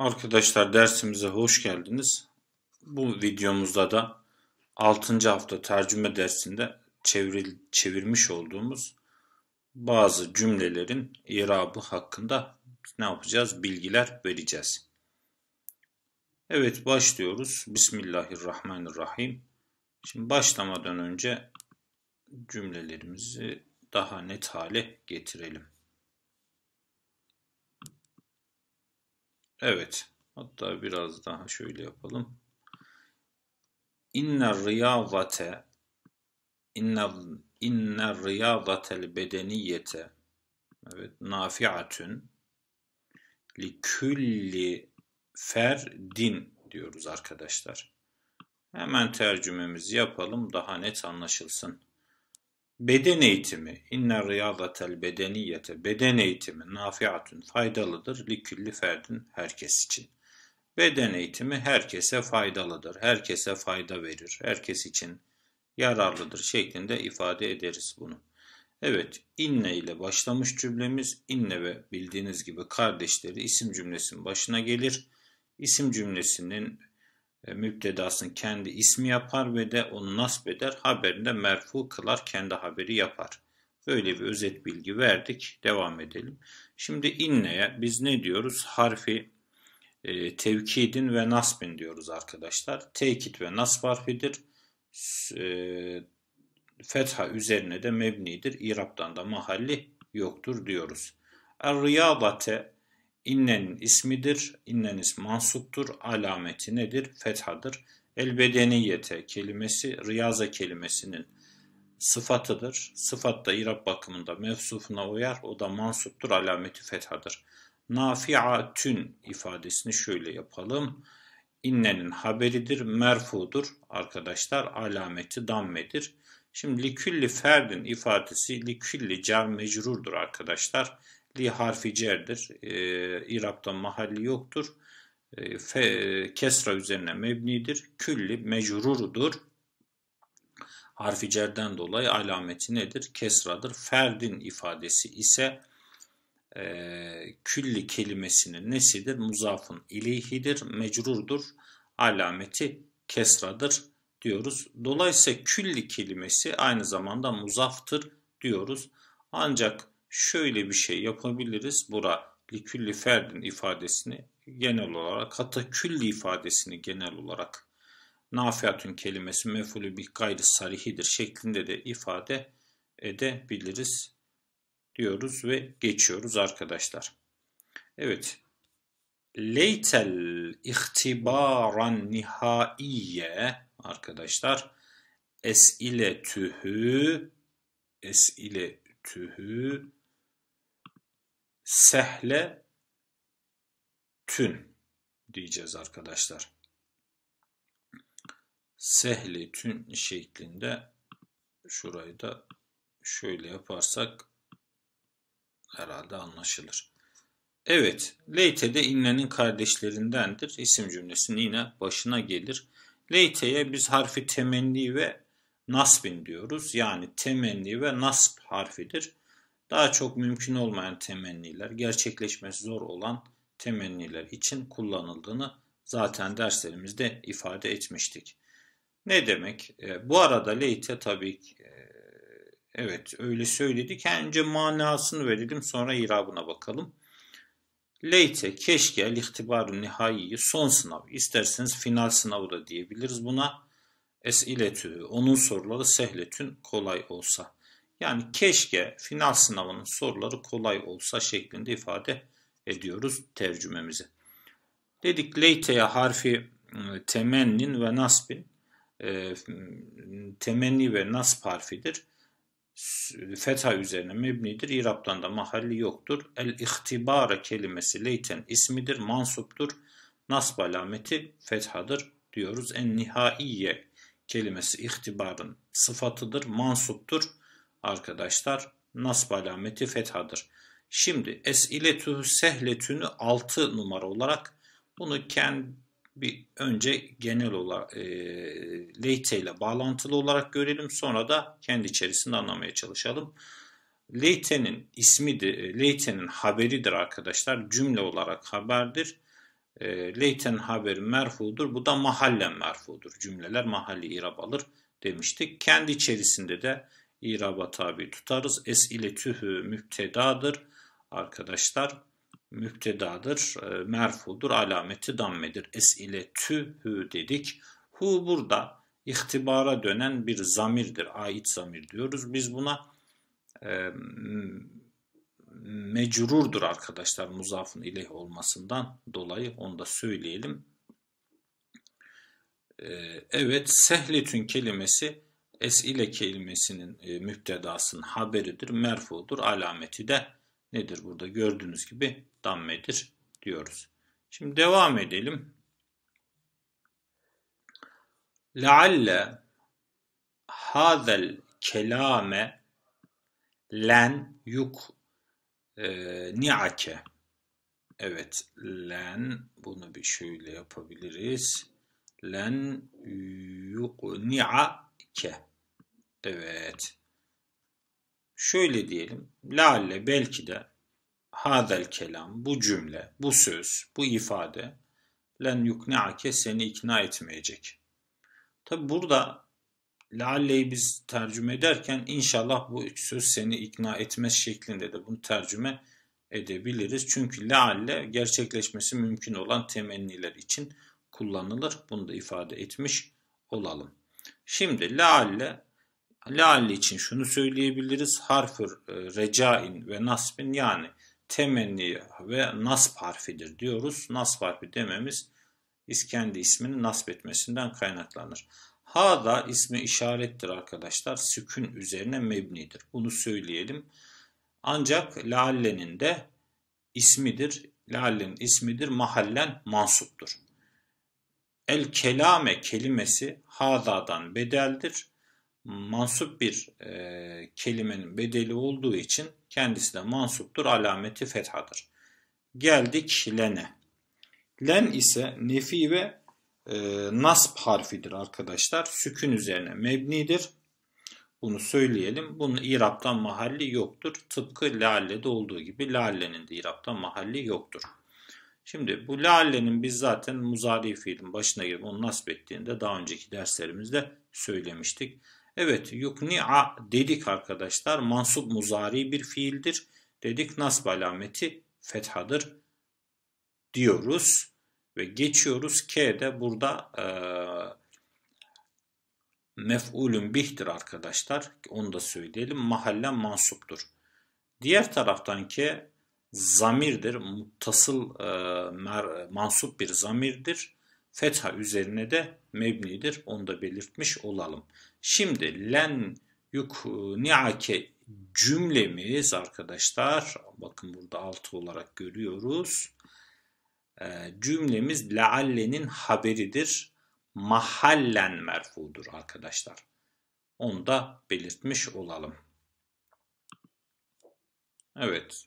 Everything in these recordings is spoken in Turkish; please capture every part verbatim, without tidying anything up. Arkadaşlar dersimize hoş geldiniz. Bu videomuzda da altıncı hafta tercüme dersinde çevril, çevirmiş olduğumuz bazı cümlelerin irabı hakkında ne yapacağız? Bilgiler vereceğiz. Evet, başlıyoruz. Bismillahirrahmanirrahim. Şimdi başlamadan önce cümlelerimizi daha net hale getirelim. Evet. Hatta biraz daha şöyle yapalım. İnne riyazate inne inne riyazatel bedeniyete evet nafiatun li külli ferdin diyoruz arkadaşlar. Hemen tercümemizi yapalım daha net anlaşılsın. Beden eğitimi, inner riyazatel bedeniyete, beden eğitimi nafiatun faydalıdır li külli ferdin herkes için. Beden eğitimi herkese faydalıdır, herkese fayda verir, herkes için yararlıdır şeklinde ifade ederiz bunu. Evet, inne ile başlamış cümlemiz, inne ve bildiğiniz gibi kardeşleri isim cümlesinin başına gelir. İsim cümlesinin müptedasını kendi ismi yapar ve de onu nasb eder, haberinde merfu kılar, kendi haberi yapar. Böyle bir özet bilgi verdik. Devam edelim. Şimdi inneye biz ne diyoruz? Harfi e, tevkidin ve nasbin diyoruz arkadaşlar. Tekit ve nasb harfidir. E, fetha üzerine de mebnidir. İrab'dan da mahalli yoktur diyoruz. Er-riyadate İnnenin ismidir. İnnen ismi mansuptur. Alameti nedir? Fethadır. El-bedeniyete kelimesi riyaza kelimesinin sıfatıdır. Sıfat da irab bakımında mevsufuna uyar. O da mansuptur. Alameti fethadır. Nafiatün ifadesini şöyle yapalım. İnnenin haberidir. Merfudur. Arkadaşlar alameti dammedir. Şimdi likülli ferdin ifadesi likülli cer mecrurdur arkadaşlar. Li harfi cerdir. E, İrab'da mahalli yoktur. E, fe, e, kesra üzerine mebnidir. Külli mecrurudur. Harfi cerden dolayı alameti nedir? Kesradır. Ferdin ifadesi ise e, külli kelimesinin nesidir? Muzafın ileyhidir. Mecrurdur. Alameti kesradır diyoruz. Dolayısıyla külli kelimesi aynı zamanda muzaftır diyoruz. Ancak şöyle bir şey yapabiliriz. Bura likülli ferdin ifadesini genel olarak hatta külli ifadesini genel olarak nafiatun kelimesi mef'ulü bih gayri sarihidir şeklinde de ifade edebiliriz diyoruz ve geçiyoruz arkadaşlar. Evet. Leytel ihtibaran nihaiye arkadaşlar esile tühü esile tühü sehle tün diyeceğiz arkadaşlar. Sehle tün şeklinde şurayı da şöyle yaparsak herhalde anlaşılır. Evet. Leyte de innenin kardeşlerindendir. İsim cümlesinin yine başına gelir. Leyte'ye biz harfi temenni ve nasbin diyoruz. Yani temenni ve nasb harfidir. Daha çok mümkün olmayan temenniler, gerçekleşmesi zor olan temenniler için kullanıldığını zaten derslerimizde ifade etmiştik. Ne demek? E, bu arada leyte tabii ki, e, evet öyle söyledik. Önce manasını verelim sonra irabına bakalım. Leyte keşke ihtibarun nihaiyi son sınav. İsterseniz final sınavı da diyebiliriz buna. Esiletü onun soruları sehletün kolay olsa. Yani keşke final sınavının soruları kolay olsa şeklinde ifade ediyoruz tercümemizi. Dedik leyte'ye harfi temennin ve nasbin e, temenni ve nasb harfidir. Fetha üzerine mebnidir. İrab'dan da mahalli yoktur. El-ihtibara kelimesi leyten ismidir. Mansuptur. Nasb alameti fethadır diyoruz. En-nihaiye kelimesi ihtibarın sıfatıdır. Mansuptur. Arkadaşlar nasb alameti fethadır. Şimdi esiletü sehletünü altı numara olarak bunu kendi bir önce genel olarak e, leyte ile bağlantılı olarak görelim. Sonra da kendi içerisinde anlamaya çalışalım. Leyte'nin ismidir. Leyte'nin haberidir arkadaşlar. Cümle olarak haberdir. E, leyten haberi merfudur. Bu da mahallen merfudur. Cümleler mahalli irab alır demiştik. Kendi içerisinde de iraba tabi tutarız. Es'ile tühü müptedadır. Arkadaşlar müptedadır. E, merfudur. Alameti dammedir. Es'ile tühü dedik. Hu burada ihtibara dönen bir zamirdir. Ait zamir diyoruz. Biz buna e, mecrurdur arkadaşlar, muzafın ileyh olmasından dolayı onu da söyleyelim. Ee, evet, sehletün kelimesi es'ile kelimesinin e, müptedasının haberidir, merfudur, alameti de nedir burada? Gördüğünüz gibi dammedir diyoruz. Şimdi devam edelim. Lealle hazel kelame len yuk ni'ake. Evet, len, bunu bir şöyle yapabiliriz. Len yuqni'ake. Evet. Şöyle diyelim. La'le belki de hazel kelam, bu cümle, bu söz, bu ifade len yuqni'ake seni ikna etmeyecek. Tabi burada la'le'yi biz tercüme ederken inşallah bu söz seni ikna etmez şeklinde de bunu tercüme edebiliriz. Çünkü la'le gerçekleşmesi mümkün olan temenniler için kullanılır. Bunu da ifade etmiş olalım. Şimdi la'le, la'le için şunu söyleyebiliriz. Harfur recain ve nasbin, yani temenni ve nasb harfidir diyoruz. Nasb harfi dememiz kendi ismini nasb etmesinden kaynaklanır. Ha da ismi işarettir arkadaşlar. Sükun üzerine mebnidir. Bunu söyleyelim. Ancak Lealle'nin de ismidir. Lealle'nin ismidir. Mahallen mansuptur. El kelame kelimesi hadadan bedeldir. Mansup bir e, kelimenin bedeli olduğu için kendisi de mansuptur. Alameti fethadır. Geldik lene. Len ise nefi ve E, nasb harfidir arkadaşlar. Sükun üzerine mebnidir. Bunu söyleyelim. Bunun iraptan mahalli yoktur. Tıpkı lale'de olduğu gibi lale'nin de iraptan mahalli yoktur. Şimdi bu lale'nin biz zaten muzari fiilin başına gelip onu nasb ettiğinde daha önceki derslerimizde söylemiştik. Evet, yukni'a dedik arkadaşlar. Mansup muzari bir fiildir. Dedik nasb alameti fethadır diyoruz. Ve geçiyoruz. K'de burada e, mef'ulün bih'tir arkadaşlar. Onu da söyleyelim. Mahallen mansuptur. Diğer taraftan K zamirdir. Muttasıl e, mer, mansup bir zamirdir. Fetha üzerine de mebnidir. Onu da belirtmiş olalım. Şimdi len yukni'ake cümlemiz arkadaşlar. Bakın burada altı olarak görüyoruz. Cümlemiz lealle'nin haberidir. Mahallen merfudur arkadaşlar. Onu da belirtmiş olalım. Evet.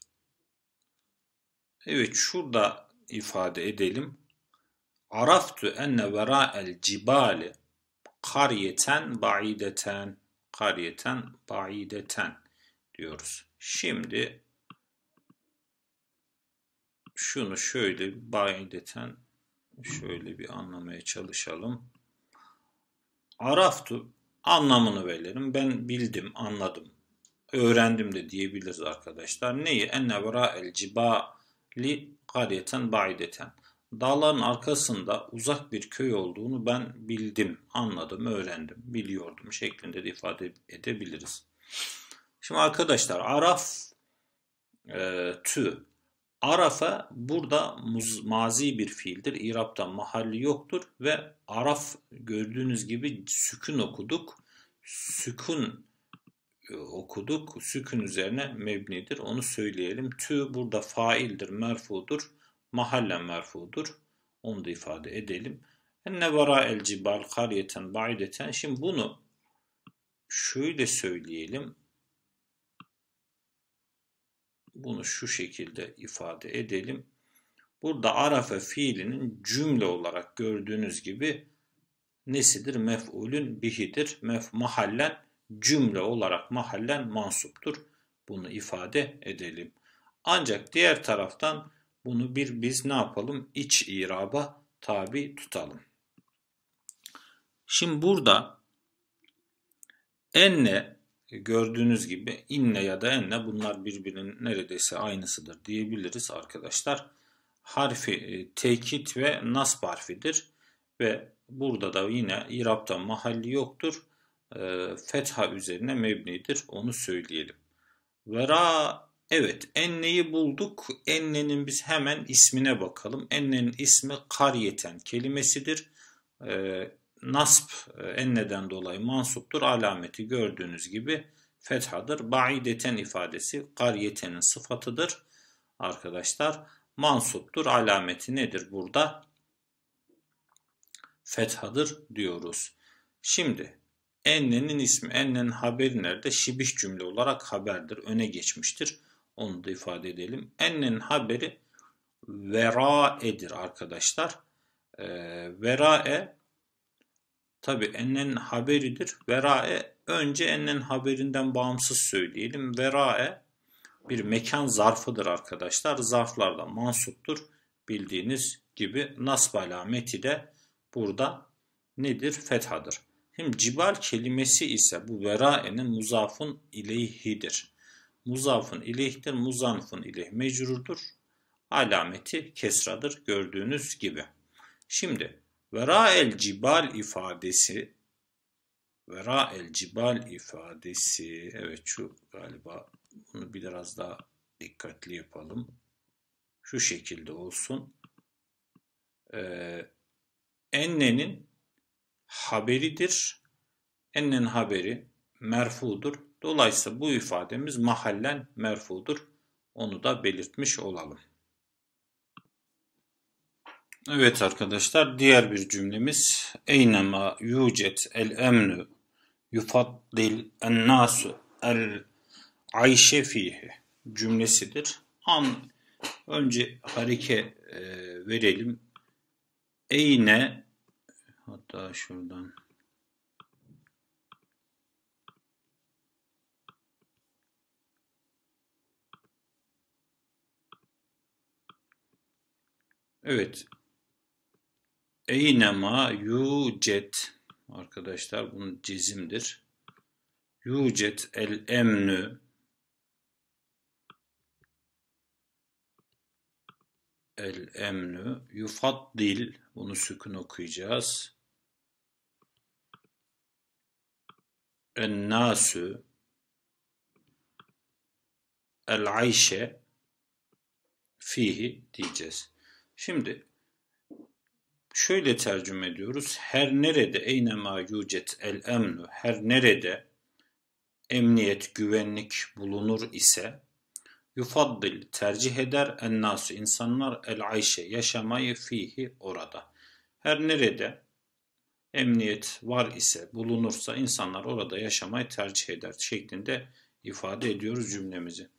Evet, şurada ifade edelim. Araftü enne vera'el cibali karyeten ba'ideten. Karyeten ba'ideten diyoruz. Şimdi şunu şöyle baideten şöyle bir anlamaya çalışalım. Araftu anlamını verelim. Ben bildim, anladım, öğrendim de diyebiliriz arkadaşlar. Neyi? Enne vera'el cibali karyeten baideten. Dağların arkasında uzak bir köy olduğunu ben bildim, anladım, öğrendim, biliyordum şeklinde de ifade edebiliriz. Şimdi arkadaşlar araf e, tü. Arafa burada muz, mazi bir fiildir. İrab'da mahalli yoktur ve araf gördüğünüz gibi sükun okuduk. Sükun okuduk. Sükun üzerine mebnidir. Onu söyleyelim. Tü burada faildir, merfudur. Mahallen merfudur. Onu da ifade edelim. Enne vera'el cibal karyeten ba'ideten. Şimdi bunu şöyle söyleyelim. Bunu şu şekilde ifade edelim. Burada arafe fiilinin cümle olarak gördüğünüz gibi nesidir? Mef'ulün bihidir. Mef mahallen cümle olarak mahallen mansuptur. Bunu ifade edelim. Ancak diğer taraftan Bunu bir biz ne yapalım? İç iraba tabi tutalım. Şimdi burada enne, gördüğünüz gibi inne ya da enne, bunlar birbirinin neredeyse aynısıdır diyebiliriz arkadaşlar. Harfi tekit ve nasb harfidir ve burada da yine irapta mahalli yoktur. Fetha üzerine mebnidir, onu söyleyelim. Vera, evet, enneyi bulduk. Ennenin biz hemen ismine bakalım. Ennenin ismi kariyeten kelimesidir. E, nasb enneden dolayı mansuptur. Alameti gördüğünüz gibi fethadır. Baideten ifadesi kariyetenin sıfatıdır arkadaşlar. Mansuptur. Alameti nedir burada? Fethadır diyoruz. Şimdi ennenin ismi, ennenin haberi nerede? Şibiş cümle olarak haberdir. Öne geçmiştir. Onu da ifade edelim. Ennenin haberi vera'edir arkadaşlar. E, vera'e tabi ennenin haberidir. Vera'e önce ennenin haberinden bağımsız söyleyelim. Vera'e bir mekan zarfıdır arkadaşlar. Zarflarda mansuptur. Bildiğiniz gibi nasb alameti de burada nedir? Fethadır. Şimdi cibal kelimesi ise bu vera'enin muzafun ileyhidir. Muzafun ileyhdir, muzanfun ileyh mecrurdur. Alameti kesradır gördüğünüz gibi. Şimdi vera'el cibal ifadesi, vera'el cibal ifadesi, evet şu galiba, bunu biraz daha dikkatli yapalım. Şu şekilde olsun. Ee, ennenin haberidir. Ennenin haberi merfudur. Dolayısıyla bu ifademiz mahallen merfudur. Onu da belirtmiş olalım. Evet arkadaşlar, diğer bir cümlemiz eynema yucet el emnu yufaddil en nasu el ayşe fihi cümlesidir. An önce hareke verelim. Eyne, hatta şuradan evet eynema yucet arkadaşlar, bunun cezimdir. Yucet el emnü el emnü yufaddil, bunu sükun okuyacağız. En nasu el ayşe fihi diyeceğiz. Şimdi şöyle tercüme ediyoruz. Her nerede eynema yucet el emnu, her nerede emniyet, güvenlik bulunur ise yufaddil tercih eder en nasu insanlar el ayşe yaşamayı fihi orada. Her nerede emniyet var ise, bulunursa insanlar orada yaşamayı tercih eder şeklinde ifade ediyoruz cümlemizi.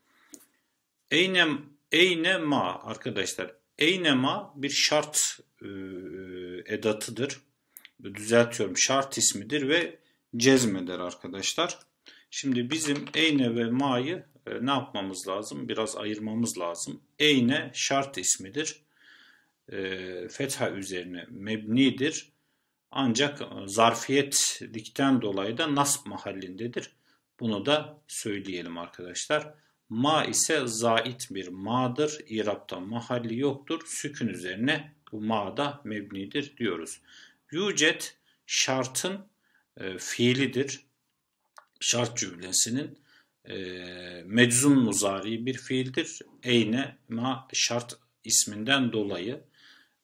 Eynem, eynema arkadaşlar, eynema bir şart e, edatıdır. Düzeltiyorum, şart ismidir ve cezmeder arkadaşlar. Şimdi bizim eyne ve ma'yı e, ne yapmamız lazım? Biraz ayırmamız lazım. Eyne şart ismidir. E, fetha üzerine mebnidir. Ancak zarfiyetlikten dolayı da nasb mahallindedir. Bunu da söyleyelim arkadaşlar. Ma ise zait bir ma'dır. İrapta mahalli yoktur. Sükun üzerine bu ma da mebnidir diyoruz. Yücet şartın e, fiilidir. Şart cümlesinin e, meczun muzari bir fiildir. Eyne ma şart isminden dolayı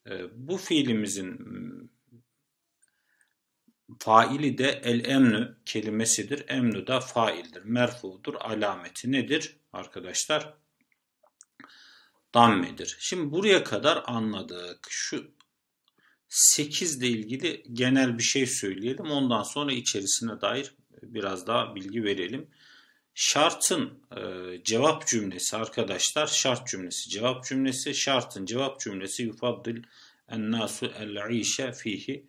e, bu fiilimizin faili de el emnü kelimesidir. Emnü da faildir. Merfudur. Alameti nedir arkadaşlar? Dammedir. Şimdi buraya kadar anladık. Şu sekiz ile ilgili genel bir şey söyleyelim. Ondan sonra içerisine dair biraz daha bilgi verelim. Şartın e, cevap cümlesi arkadaşlar. Şart cümlesi cevap cümlesi. Şartın cevap cümlesi yufaddil en nasu el ayşe fihi.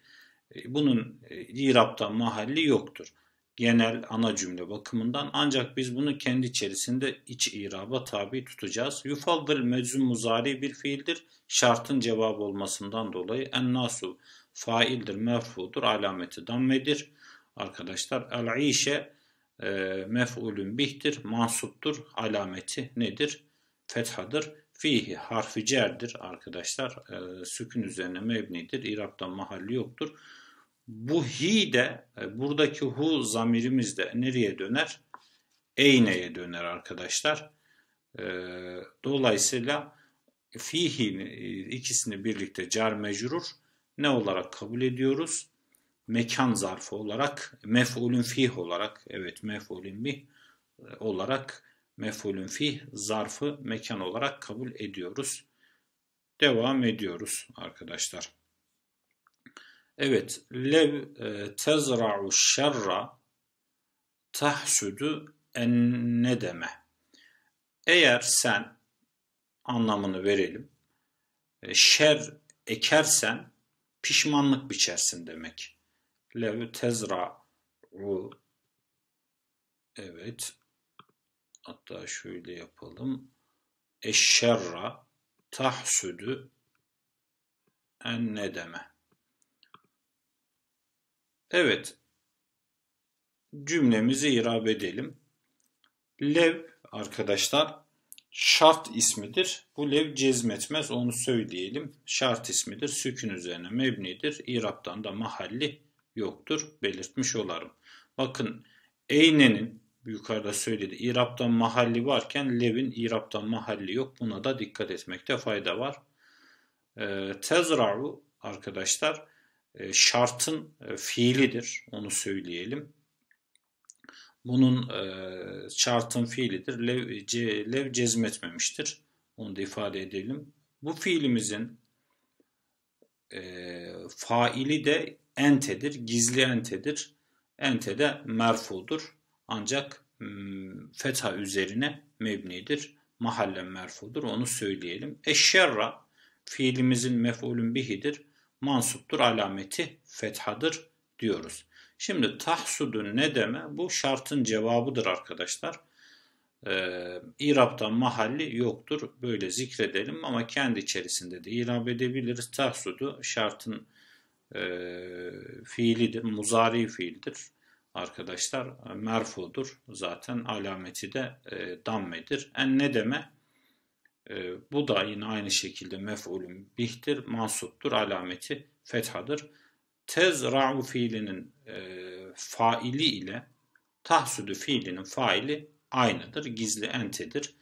Bunun irapta mahalli yoktur. genel ana cümle bakımından, ancak biz bunu kendi içerisinde iç iraba tabi tutacağız. Yufaddil meczum muzari bir fiildir. Şartın cevabı olmasından dolayı ennasu faildir, merfudur, alameti dammedir. Arkadaşlar el-işe e, mef'ulün bih'tir, mansuptur, alameti nedir? Fethadır. Fihi harfi cerdir arkadaşlar. E, sükun üzerine mebnidir. İrab'tan mahalli yoktur. Bu hi de e, buradaki hu zamirimiz de nereye döner? Eyne'ye döner arkadaşlar. E, dolayısıyla fihi ikisini birlikte car mecrur ne olarak kabul ediyoruz? Mekan zarfı olarak, mef'ulün fih olarak, evet mef'ulün bih olarak mef'ulün fih zarfı mekan olarak kabul ediyoruz. Devam ediyoruz arkadaşlar. Evet, lev tezra'u şerra tahsudu ennedeme. Eğer sen, anlamını verelim, şer ekersen pişmanlık biçersin demek. Lev tezra'u, evet, hatta şöyle yapalım. Eşşerra tahsudu ennedeme. Evet, cümlemizi irab edelim. Lev arkadaşlar şart ismidir. Bu lev cezmetmez, onu söyleyelim. Şart ismidir. Sükun üzerine mebnidir. İrab'tan da mahalli yoktur. Belirtmiş olarım. Bakın eynenin yukarıda söyledi. İrab'tan mahalli varken lev'in İrab'tan mahalli yok. Buna da dikkat etmekte fayda var. E, tezra'u arkadaşlar e, şartın e, fiilidir. Onu söyleyelim. Bunun e, şartın fiilidir. Lev, ce, lev cezmetmemiştir. Onu da ifade edelim. Bu fiilimizin e, faili de entedir. Gizli entedir. Ente de merfudur. Ancak fetha üzerine mebnidir. Mahallen merfudur. Onu söyleyelim. Eşşerra fiilimizin mef'ulün bihidir. Mansuptur. Alameti fethadır diyoruz. Şimdi tahsudun ne deme? Bu şartın cevabıdır arkadaşlar. Ee, İrab'tan mahalli yoktur. Böyle zikredelim ama kendi içerisinde de irab edebiliriz. Tahsudu şartın e, fiilidir. Muzari fiildir. Arkadaşlar merfudur. Zaten alameti de e, dammedir. En ne deme? E, bu da yine aynı şekilde mef'ulün bih'tir. Mansuptur. Alameti fethadır. Tezra'u fiilinin e, faili ile tahsudu fiilinin faili aynıdır. Gizli entedir.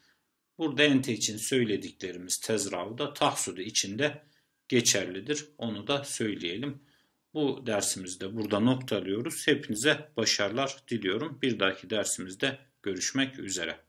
Burada ente için söylediklerimiz tezra'u da tahsudu için de geçerlidir. Onu da söyleyelim. Bu dersimizde burada noktalıyoruz. Hepinize başarılar diliyorum. Bir dahaki dersimizde görüşmek üzere.